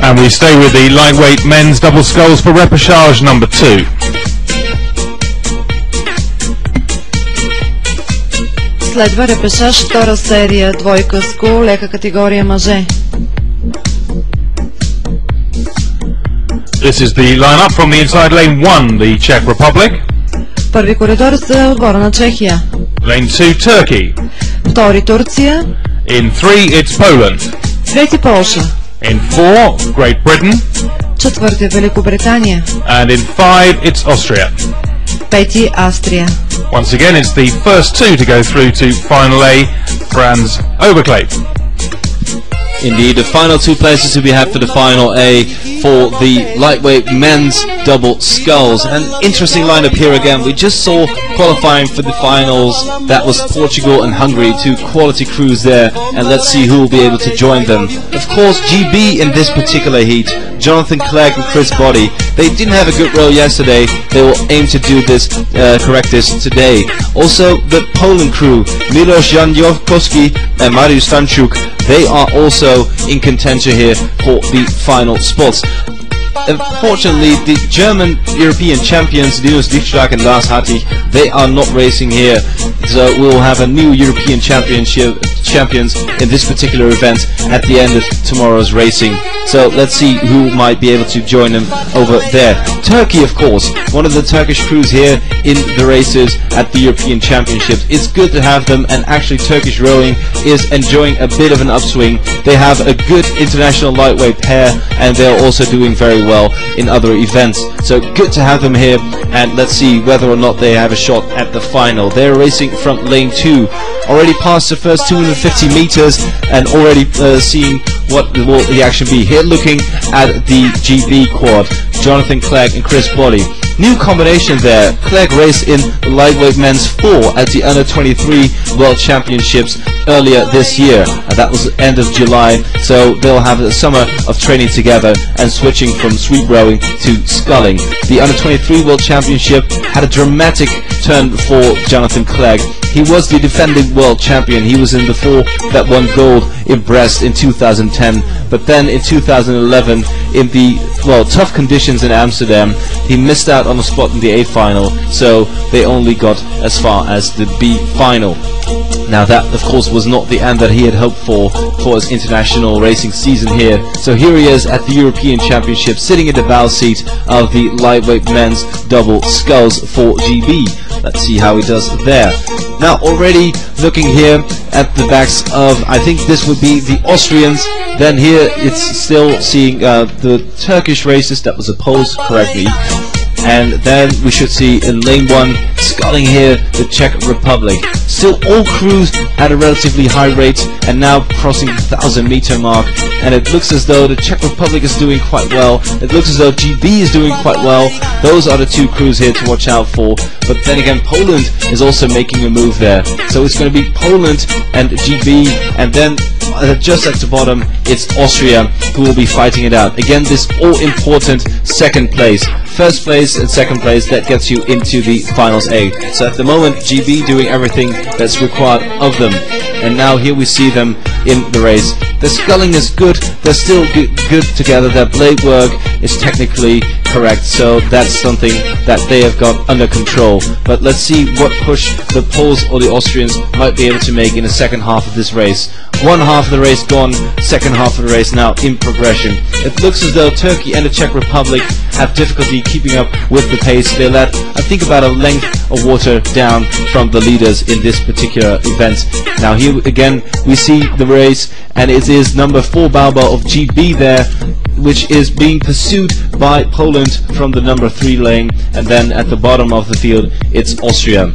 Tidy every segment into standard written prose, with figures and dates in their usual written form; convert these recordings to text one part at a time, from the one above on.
And we stay with the lightweight men's double sculls for repechage number 2. Следва репешаж втора серия двойка скул, лека категория мъже. This is the lineup from the inside lane 1, the Czech Republic. Първи коридор за отбора на Чехия. Lane 2, Turkey. Втори Турция. In 3, it's Poland. Трети Полша. In 4, Great Britain. Четвърти Великобритания. And in 5, it's Austria. Пети Австрия. Once again, it's the first two to go through to Final A, Franz Oberklaid. Indeed, the final two places that we have for the Final A for the lightweight men's double sculls. An interesting lineup here again. We just saw qualifying for the finals. That was Portugal and Hungary, two quality crews there, and let's see who will be able to join them. Of course, GB in this particular heat, Jonathan Clegg and Chris Boddy. They didn't have a good roll yesterday. They will aim to do this, correct this today. Also, the Poland crew, Milosz Jankowski and Mariusz Stanczuk. They are also in contention here for the final spots. Unfortunately, the German European champions, Linus Dietschlag and Lars Hattig, they are not racing here. So we'll have a new European champions in this particular event at the end of tomorrow's racing. So let's see who might be able to join them over there. Turkey, of course, one of the Turkish crews here in the races at the European Championships. It's good to have them, and actually Turkish rowing is enjoying a bit of an upswing. They have a good international lightweight pair, and they're also doing very well in other events. So good to have them here, and let's see whether or not they have a shot at the final. They're racing from lane 2, already past the first 250 meters, and already seeing what will the action be here. Looking at the GB quad, Jonathan Clegg and Chris Bolley. New combination there. Clegg raced in the lightweight men's 4 at the under 23 World Championships earlier this year, and that was the end of July, so they'll have a summer of training together and switching from sweep rowing to sculling. The under 23 World Championship had a dramatic turn for Jonathan Clegg. He was the defending world champion. He was in the 4 that won gold in Brest in 2010, but then in 2011 in the tough conditions in Amsterdam, he missed out on a spot in the A final, so they only got as far as the B final. Now that, of course, was not the end that he had hoped for his international racing season here. So here he is at the European Championship, sitting in the bow seat of the lightweight men's double sculls for GB. Let's see how he does there. Now already looking here at the backs of, I think this would be the Austrians. Then here it's still seeing the Turkish races. That was opposed correctly. And then we should see in lane 1, sculling here, the Czech Republic. Still all crews at a relatively high rate, and now crossing the 1,000-meter mark. And it looks as though the Czech Republic is doing quite well. It looks as though GB is doing quite well. Those are the two crews here to watch out for. But then again, Poland is also making a move there. So it's going to be Poland and GB, and then just at the bottom, it's Austria who will be fighting it out. Again, this all-important second place. First place and second place, that gets you into the finals A. So at the moment, GB doing everything that's required of them. And now here we see them in the race. The sculling is good, they're still good together, their blade work is technically correct, so that's something that they have got under control. But let's see what push the Poles or the Austrians might be able to make in the second half of this race. One half of the race gone, second half of the race now in progression. It looks as though Turkey and the Czech Republic have difficulty keeping up with the pace. They let, I think, about a length of water down from the leaders in this particular event. Now here again we see the race, and it is number 4 Balbo of GB there, which is being pursued by Poland from the number 3 lane, and then at the bottom of the field it's Austria.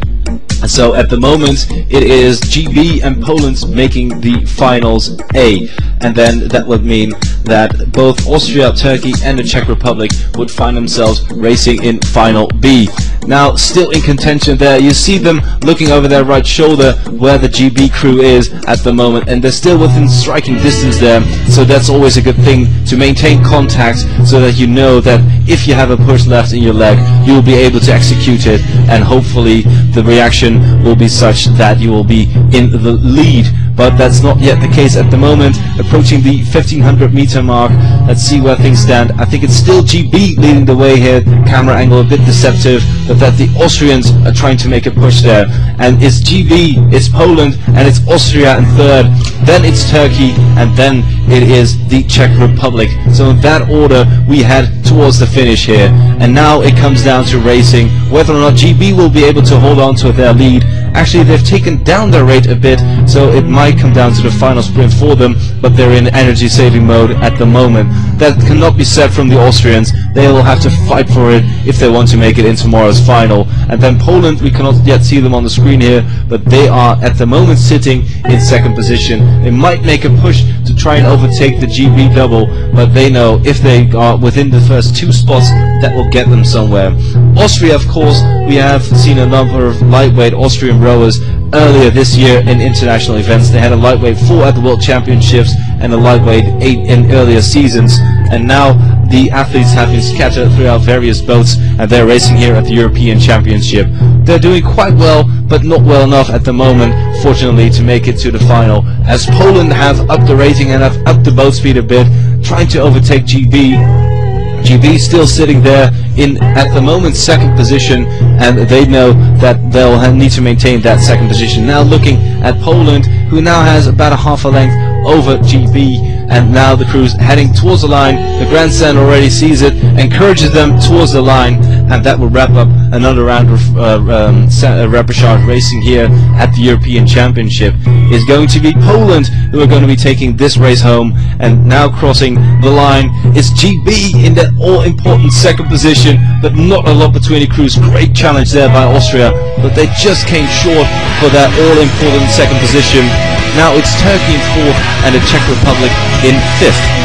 So at the moment it is GB and Poland making the finals A, and then that would mean that both Austria, Turkey and the Czech Republic would find themselves racing in Final B. Now still in contention there, you see them looking over their right shoulder where the GB crew is at the moment, and they're still within striking distance there, so that's always a good thing to maintain contact so that you know that if you have a push left in your leg, you'll be able to execute it, and hopefully the reaction will be such that you will be in the lead. But that's not yet the case at the moment. Approaching the 1500 meter mark, let's see where things stand. I think it's still GB leading the way here, camera angle a bit deceptive, but that the Austrians are trying to make a push there. And it's GB, it's Poland, and it's Austria in third, then it's Turkey, and then it is the Czech Republic. So in that order we head towards the finish here, and now it comes down to racing, whether or not GB will be able to hold on to their lead. Actually, they've taken down their rate a bit, so it might come down to the final sprint for them, but they're in energy saving mode at the moment. That cannot be said from the Austrians. They will have to fight for it if they want to make it in tomorrow's final. And then Poland, we cannot yet see them on the screen here, but they are at the moment sitting in second position. They might make a push to try and overtake the GB double, but they know if they are within the first two spots, that will get them somewhere. Austria, of course, we have seen a number of lightweight Austrian rowers earlier this year in international events. They had a lightweight 4 at the World Championships and a lightweight 8 in earlier seasons, and now the athletes have been scattered throughout various boats and they're racing here at the European Championship. They're doing quite well, but not well enough at the moment, fortunately, to make it to the final, as Poland have upped the rating and have upped the boat speed a bit, trying to overtake GB. GB still sitting there in, at the moment, second position, and they know that they'll need to maintain that second position. Now looking at Poland, who now has about a half a length over GB, and now the crew's heading towards the line. The grandstand already sees it, encourages them towards the line, and that will wrap up another round of repechage racing here at the European Championship. It's going to be Poland who are going to be taking this race home, and now crossing the line is GB in that all-important second position, but not a lot between the crews. Great challenge there by Austria, but they just came short for that all-important second position. Now it's Turkey in fourth and the Czech Republic in fifth.